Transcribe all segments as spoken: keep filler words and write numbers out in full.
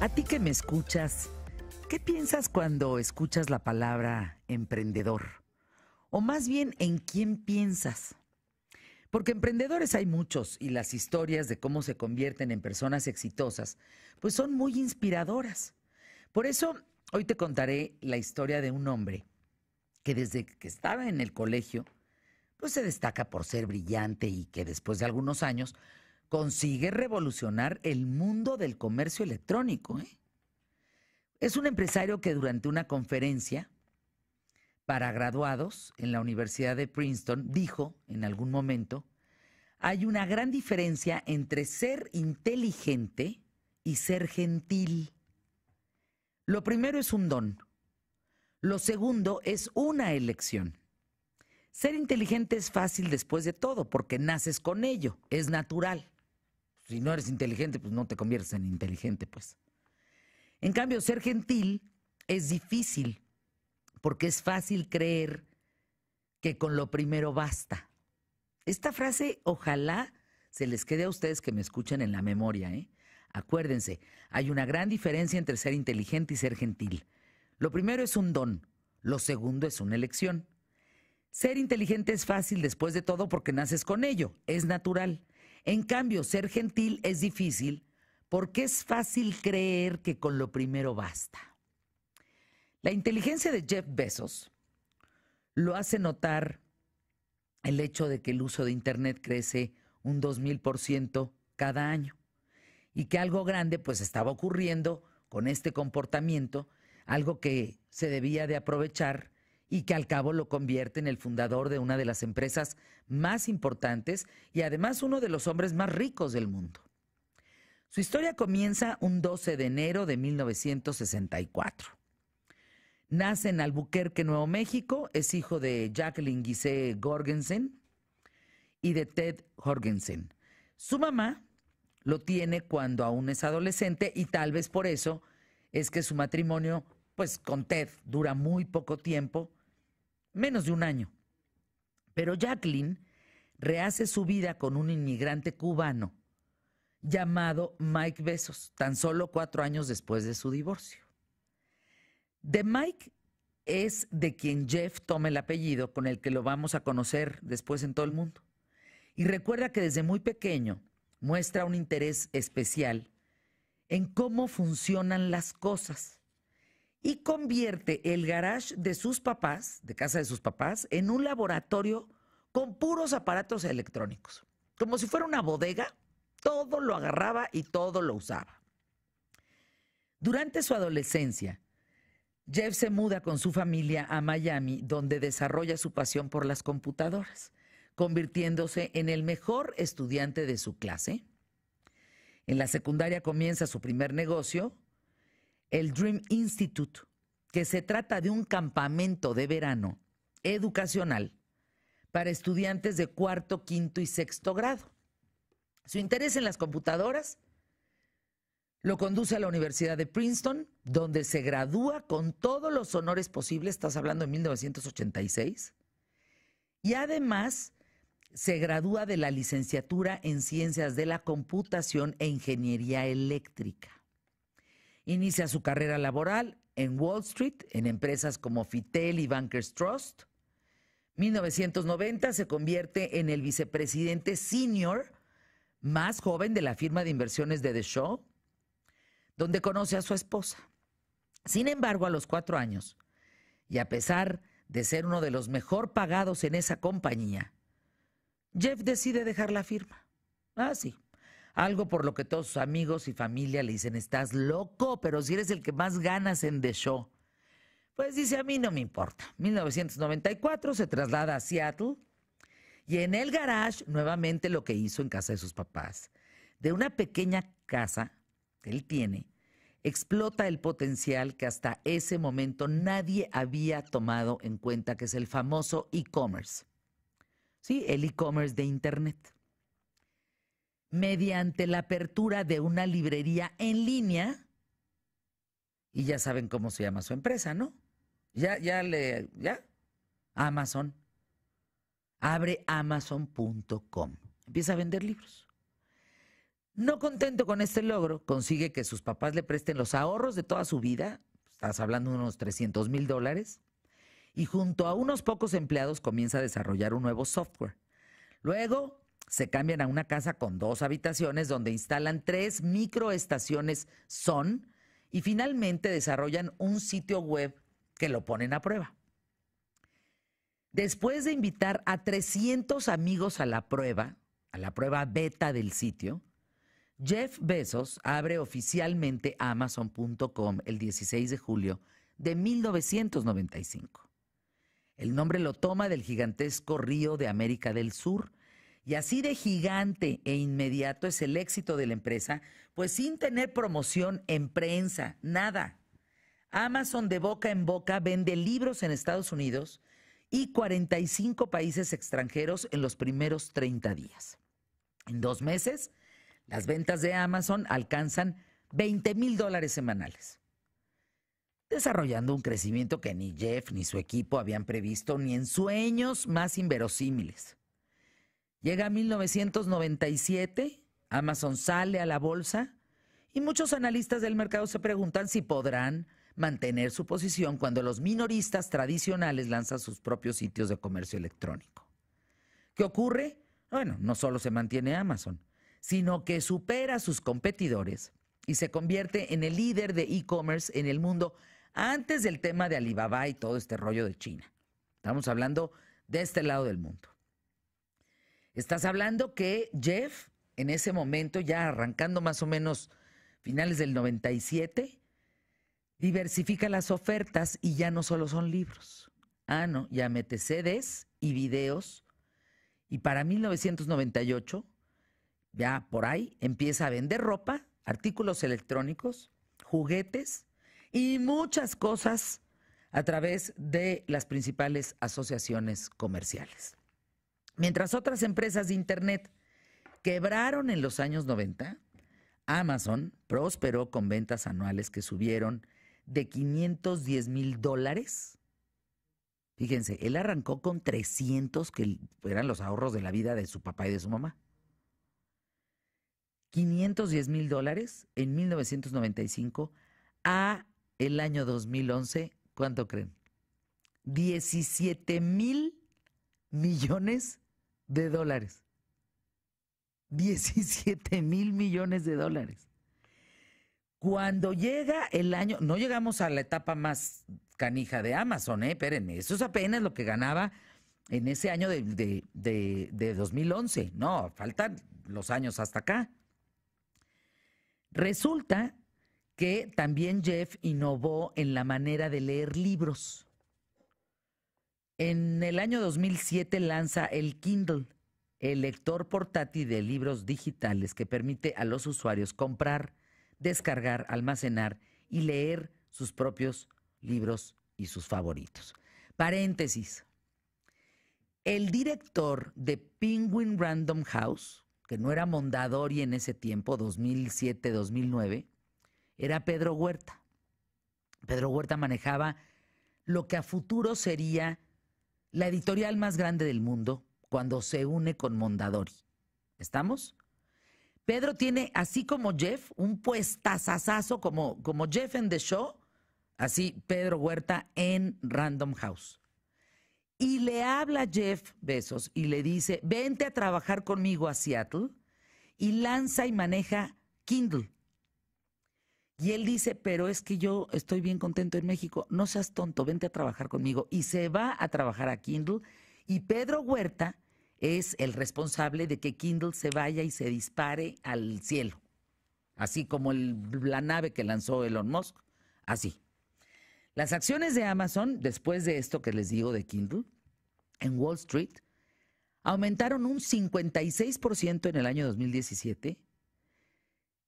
A ti que me escuchas, ¿qué piensas cuando escuchas la palabra emprendedor? O más bien, ¿en quién piensas? Porque emprendedores hay muchos y las historias de cómo se convierten en personas exitosas, pues son muy inspiradoras. Por eso, hoy te contaré la historia de un hombre que desde que estaba en el colegio, pues se destaca por ser brillante y que después de algunos años consigue revolucionar el mundo del comercio electrónico, ¿eh? Es un empresario que durante una conferencia para graduados en la Universidad de Princeton dijo en algún momento: hay una gran diferencia entre ser inteligente y ser gentil. Lo primero es un don. Lo segundo es una elección. Ser inteligente es fácil después de todo, porque naces con ello, es natural. Si no eres inteligente, pues no te conviertes en inteligente, pues. En cambio, ser gentil es difícil, porque es fácil creer que con lo primero basta. Esta frase, ojalá se les quede a ustedes que me escuchen en la memoria, ¿eh? Acuérdense, hay una gran diferencia entre ser inteligente y ser gentil. Lo primero es un don, lo segundo es una elección. Ser inteligente es fácil después de todo porque naces con ello, es natural. En cambio, ser gentil es difícil porque es fácil creer que con lo primero basta. La inteligencia de Jeff Bezos lo hace notar el hecho de que el uso de Internet crece un dos mil por ciento cada año y que algo grande pues estaba ocurriendo con este comportamiento, algo que se debía de aprovechar y que al cabo lo convierte en el fundador de una de las empresas más importantes y además uno de los hombres más ricos del mundo. Su historia comienza un doce de enero de mil novecientos sesenta y cuatro. Nace en Albuquerque, Nuevo México, es hijo de Jacqueline Guise Gorgensen y de Ted Jorgensen. Su mamá lo tiene cuando aún es adolescente y tal vez por eso es que su matrimonio pues con Ted dura muy poco tiempo, menos de un año. Pero Jacqueline rehace su vida con un inmigrante cubano llamado Mike Bezos, tan solo cuatro años después de su divorcio. De Mike es de quien Jeff toma el apellido, con el que lo vamos a conocer después en todo el mundo. Y recuerda que desde muy pequeño muestra un interés especial en cómo funcionan las cosas y convierte el garage de sus papás, de casa de sus papás, en un laboratorio con puros aparatos electrónicos. Como si fuera una bodega, todo lo agarraba y todo lo usaba. Durante su adolescencia, Jeff se muda con su familia a Miami, donde desarrolla su pasión por las computadoras, convirtiéndose en el mejor estudiante de su clase. En la secundaria comienza su primer negocio, el Dream Institute, que se trata de un campamento de verano educacional para estudiantes de cuarto, quinto y sexto grado. Su interés en las computadoras lo conduce a la Universidad de Princeton, donde se gradúa con todos los honores posibles, estás hablando de mil novecientos ochenta y seis, y además se gradúa de la licenciatura en Ciencias de la Computación e Ingeniería Eléctrica. Inicia su carrera laboral en Wall Street, en empresas como Fitel y Bankers Trust. mil novecientos noventa se convierte en el vicepresidente senior más joven de la firma de inversiones de D. E. Shaw, donde conoce a su esposa. Sin embargo, a los cuatro años, y a pesar de ser uno de los mejor pagados en esa compañía, Jeff decide dejar la firma. Ah, sí. Algo por lo que todos sus amigos y familia le dicen: estás loco, pero si eres el que más ganas en The Show. Pues dice, a mí no me importa. mil novecientos noventa y cuatro se traslada a Seattle y en el garage nuevamente lo que hizo en casa de sus papás. De una pequeña casa que él tiene, explota el potencial que hasta ese momento nadie había tomado en cuenta, que es el famoso e-commerce. Sí, el e-commerce de Internet. Mediante la apertura de una librería en línea, y ya saben cómo se llama su empresa, ¿no? Ya, ya le, ya, Amazon. Abre amazon punto com, empieza a vender libros. No contento con este logro, consigue que sus papás le presten los ahorros de toda su vida, estás hablando de unos trescientos mil dólares, y junto a unos pocos empleados comienza a desarrollar un nuevo software. Luego se cambian a una casa con dos habitaciones donde instalan tres microestaciones Son y finalmente desarrollan un sitio web que lo ponen a prueba. Después de invitar a trescientos amigos a la prueba, a la prueba beta del sitio, Jeff Bezos abre oficialmente Amazon punto com el dieciséis de julio de mil novecientos noventa y cinco. El nombre lo toma del gigantesco río de América del Sur, y así de gigante e inmediato es el éxito de la empresa, pues sin tener promoción en prensa, nada. Amazon de boca en boca vende libros en Estados Unidos y cuarenta y cinco países extranjeros en los primeros treinta días. En dos meses, las ventas de Amazon alcanzan veinte mil dólares semanales, desarrollando un crecimiento que ni Jeff ni su equipo habían previsto, ni en sueños más inverosímiles. Llega a mil novecientos noventa y siete, Amazon sale a la bolsa y muchos analistas del mercado se preguntan si podrán mantener su posición cuando los minoristas tradicionales lanzan sus propios sitios de comercio electrónico. ¿Qué ocurre? Bueno, no solo se mantiene Amazon, sino que supera a sus competidores y se convierte en el líder de e-commerce en el mundo antes del tema de Alibaba y todo este rollo de China. Estamos hablando de este lado del mundo. Estás hablando que Jeff, en ese momento, ya arrancando más o menos finales del noventa y siete, diversifica las ofertas y ya no solo son libros. Ah, no, ya mete C Ds y videos. Y para mil novecientos noventa y ocho... ya por ahí empieza a vender ropa, artículos electrónicos, juguetes y muchas cosas a través de las principales asociaciones comerciales. Mientras otras empresas de Internet quebraron en los años noventa, Amazon prosperó con ventas anuales que subieron de quinientos diez mil dólares. Fíjense, él arrancó con trescientos, que eran los ahorros de la vida de su papá y de su mamá. quinientos diez mil dólares en mil novecientos noventa y cinco a el año dos mil once, ¿cuánto creen? diecisiete mil millones de dólares. diecisiete mil millones de dólares. Cuando llega el año, no llegamos a la etapa más canija de Amazon, ¿eh? Espérenme, eso es apenas lo que ganaba en ese año de, de, de, de dos mil once. No, faltan los años hasta acá. Resulta que también Jeff innovó en la manera de leer libros. En el año dos mil siete lanza el Kindle, el lector portátil de libros digitales que permite a los usuarios comprar, descargar, almacenar y leer sus propios libros y sus favoritos. Paréntesis. El director de Penguin Random House, que no era Mondadori en ese tiempo, dos mil siete, dos mil nueve, era Pedro Huerta. Pedro Huerta manejaba lo que a futuro sería la editorial más grande del mundo cuando se une con Mondadori. ¿Estamos? Pedro tiene, así como Jeff, un puestazazazo como, como Jeff en The Show, así Pedro Huerta en Random House. Y le habla Jeff Bezos y le dice, vente a trabajar conmigo a Seattle, y lanza y maneja Kindle. Y él dice, pero es que yo estoy bien contento en México, no seas tonto, vente a trabajar conmigo. Y se va a trabajar a Kindle, y Pedro Huerta es el responsable de que Kindle se vaya y se dispare al cielo, así como el, la nave que lanzó Elon Musk, así. Las acciones de Amazon, después de esto que les digo de Kindle, en Wall Street, aumentaron un cincuenta y seis por ciento en el año dos mil diecisiete.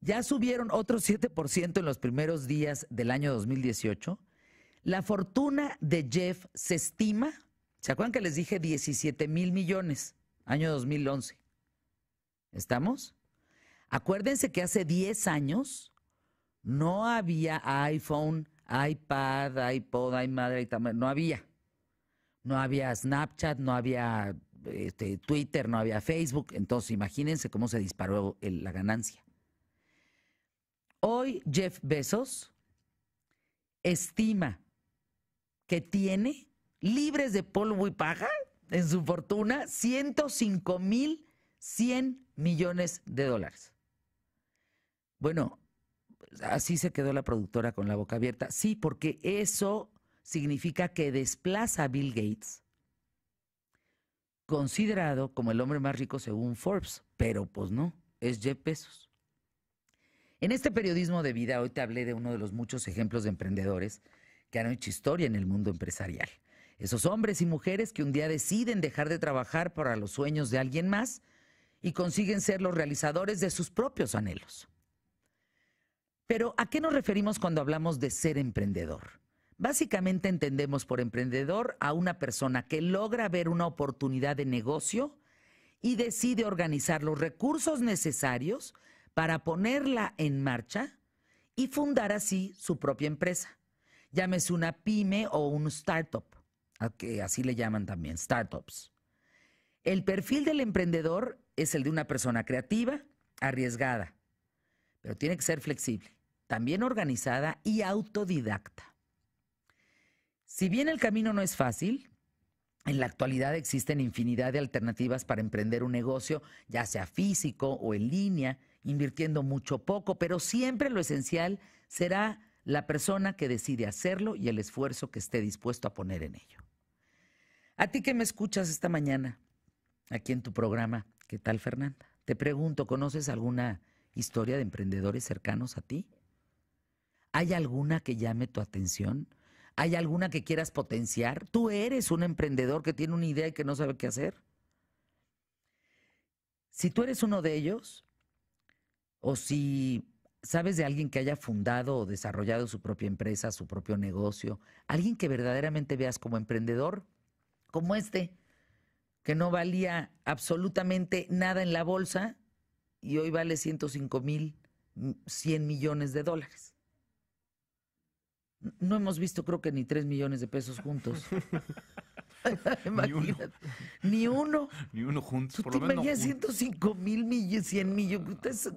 Ya subieron otro siete por ciento en los primeros días del año dos mil dieciocho. La fortuna de Jeff se estima, ¿se acuerdan que les dije diecisiete mil millones? Año dos mil once. ¿Estamos? Acuérdense que hace diez años no había iPhone, iPad, iPod, iMadre, no había. No había Snapchat, no había este, Twitter, no había Facebook. Entonces, imagínense cómo se disparó el, la ganancia. Hoy Jeff Bezos estima que tiene, libres de polvo y paja, en su fortuna, ciento cinco mil cien millones de dólares. Bueno, así se quedó la productora con la boca abierta. Sí, porque eso significa que desplaza a Bill Gates, considerado como el hombre más rico según Forbes, pero pues no, es Jeff Bezos. En este periodismo de vida hoy te hablé de uno de los muchos ejemplos de emprendedores que han hecho historia en el mundo empresarial. Esos hombres y mujeres que un día deciden dejar de trabajar para los sueños de alguien más y consiguen ser los realizadores de sus propios anhelos. Pero, ¿a qué nos referimos cuando hablamos de ser emprendedor? Básicamente entendemos por emprendedor a una persona que logra ver una oportunidad de negocio y decide organizar los recursos necesarios para ponerla en marcha y fundar así su propia empresa. Llámese una pyme o un startup, que así le llaman también, startups. El perfil del emprendedor es el de una persona creativa, arriesgada, pero tiene que ser flexible, también organizada y autodidacta. Si bien el camino no es fácil, en la actualidad existen infinidad de alternativas para emprender un negocio, ya sea físico o en línea, invirtiendo mucho o poco, pero siempre lo esencial será la persona que decide hacerlo y el esfuerzo que esté dispuesto a poner en ello. A ti que me escuchas esta mañana, aquí en tu programa, ¿qué tal, Fernanda? Te pregunto, ¿conoces alguna historia de emprendedores cercanos a ti? ¿Hay alguna que llame tu atención? ¿Hay alguna que quieras potenciar? ¿Tú eres un emprendedor que tiene una idea y que no sabe qué hacer? Si tú eres uno de ellos, o si sabes de alguien que haya fundado o desarrollado su propia empresa, su propio negocio, alguien que verdaderamente veas como emprendedor, como este, que no valía absolutamente nada en la bolsa y hoy vale ciento cinco mil cien millones de dólares. No hemos visto, creo que ni tres millones de pesos juntos. Ni uno. Ni uno. Ni uno juntos. Por lo menos juntos. ciento cinco mil, cien millones.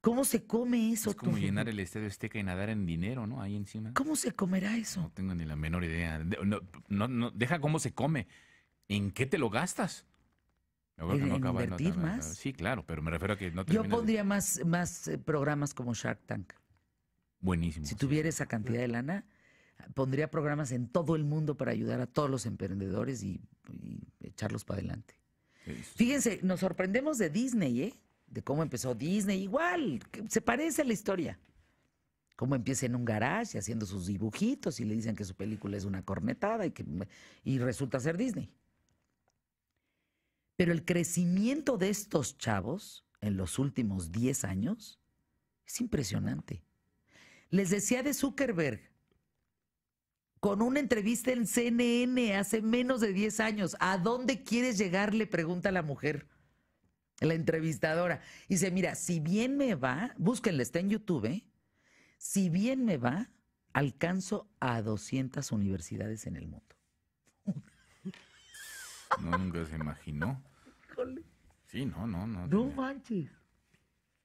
¿Cómo se come eso? Es como tú, llenar el estadio Azteca y nadar en dinero, ¿no? Ahí encima. ¿Cómo se comerá eso? No tengo ni la menor idea. No, no, no, deja cómo se come. ¿En qué te lo gastas? Yo creo que no acaba, ¿invertir no, no, más? Sí, claro, pero me refiero a que no terminas. Yo pondría de... más, más programas como Shark Tank. Buenísimo. Si tuviera sí. esa cantidad de lana, pondría programas en todo el mundo para ayudar a todos los emprendedores y, y echarlos para adelante. Es... Fíjense, nos sorprendemos de Disney, ¿eh? De cómo empezó Disney. Igual, se parece a la historia. Cómo empieza en un garage haciendo sus dibujitos y le dicen que su película es una cornetada y, que, y resulta ser Disney. Pero el crecimiento de estos chavos en los últimos diez años es impresionante. Les decía de Zuckerberg, con una entrevista en C N N hace menos de diez años, ¿a dónde quieres llegar?, le pregunta la mujer, la entrevistadora. Y dice, mira, si bien me va, búsquenle, está en YouTube, ¿eh? Si bien me va, alcanzo a doscientas universidades en el mundo. No, nunca se imaginó. Híjole. Sí, no, no, no. No tenía... manches.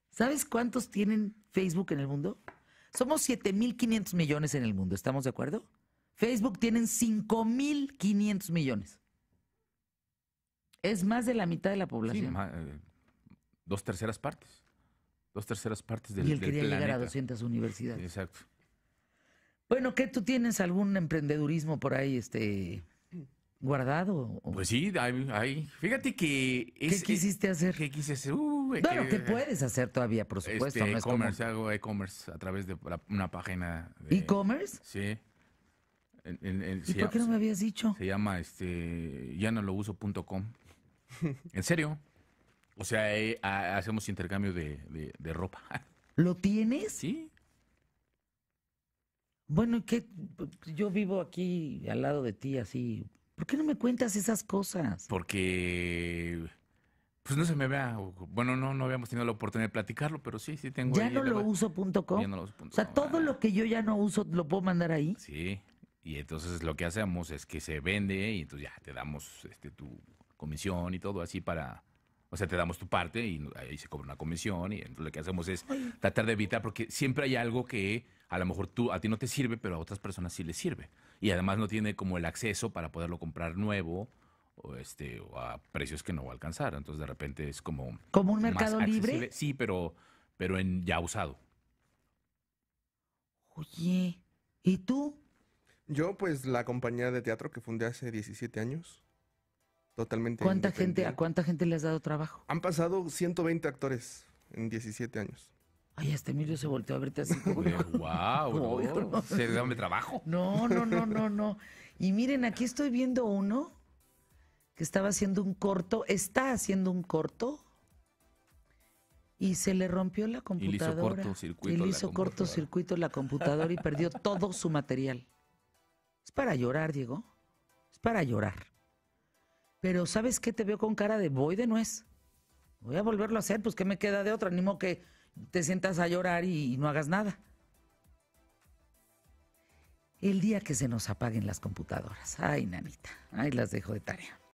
¿Sabes cuántos tienen Facebook en el mundo? Somos siete mil quinientos millones en el mundo, ¿estamos de acuerdo? Facebook tienen cinco mil quinientos millones. Es más de la mitad de la población. Sí, más, eh, dos terceras partes. Dos terceras partes del planeta. Y él quería llegar a doscientas universidades. Exacto. Bueno, ¿qué tú tienes algún emprendedurismo por ahí este, guardado? ¿O? Pues sí, hay, hay. Fíjate que... Es, ¿Qué quisiste es, hacer? ¿Qué quise hacer? Uh, Bueno, que puedes hacer todavía, por supuesto. Este, no e-commerce, hago e-commerce a través de la, una página. ¿E-commerce? Sí. En, en, en, ¿Y por llama, qué no me habías dicho? Se llama, este, ya no lo uso punto com. ¿En serio? O sea, eh, a, hacemos intercambio de, de, de ropa. ¿Lo tienes? Sí. Bueno, ¿qué? Yo vivo aquí al lado de ti, así. ¿Por qué no me cuentas esas cosas? Porque... Pues no se me vea, bueno, no, no habíamos tenido la oportunidad de platicarlo, pero sí, sí tengo. Ya no lo uso punto com. Ya no lo uso punto com. O sea, todo lo que yo ya no uso, ¿lo puedo mandar ahí? Sí, y entonces lo que hacemos es que se vende y entonces ya te damos este, tu comisión y todo así para O sea, te damos tu parte y ahí se cobra una comisión, y lo que hacemos es tratar de evitar, porque siempre hay algo que a lo mejor tú, a ti no te sirve, pero a otras personas sí les sirve. Y además no tiene como el acceso para poderlo comprar nuevo o, este, o a precios que no va a alcanzar. Entonces, de repente es como... ¿Como un mercado libre? Sí, pero, pero en ya usado. Oye, ¿y tú? Yo, pues, la compañía de teatro que fundé hace diecisiete años. Totalmente. ¿Cuánta gente, ¿A cuánta gente le has dado trabajo? Han pasado ciento veinte actores en diecisiete años. Ay, hasta Emilio se volteó a verte así. ¡Guau! Wow, no, no, no. ¿Se le dame trabajo? No, no, no, no, no. Y miren, aquí estoy viendo uno que estaba haciendo un corto, está haciendo un corto y se le rompió la computadora. Y le hizo cortocircuito, y hizo cortocircuito la computadora y perdió todo su material. Es para llorar, Diego. Es para llorar. Pero, ¿sabes qué? Te veo con cara de voy de nuez. Voy a volverlo a hacer, pues, ¿qué me queda de otra? Ni modo que te sientas a llorar y, y no hagas nada. El día que se nos apaguen las computadoras. Ay, nanita. Ay, las dejo de tarea.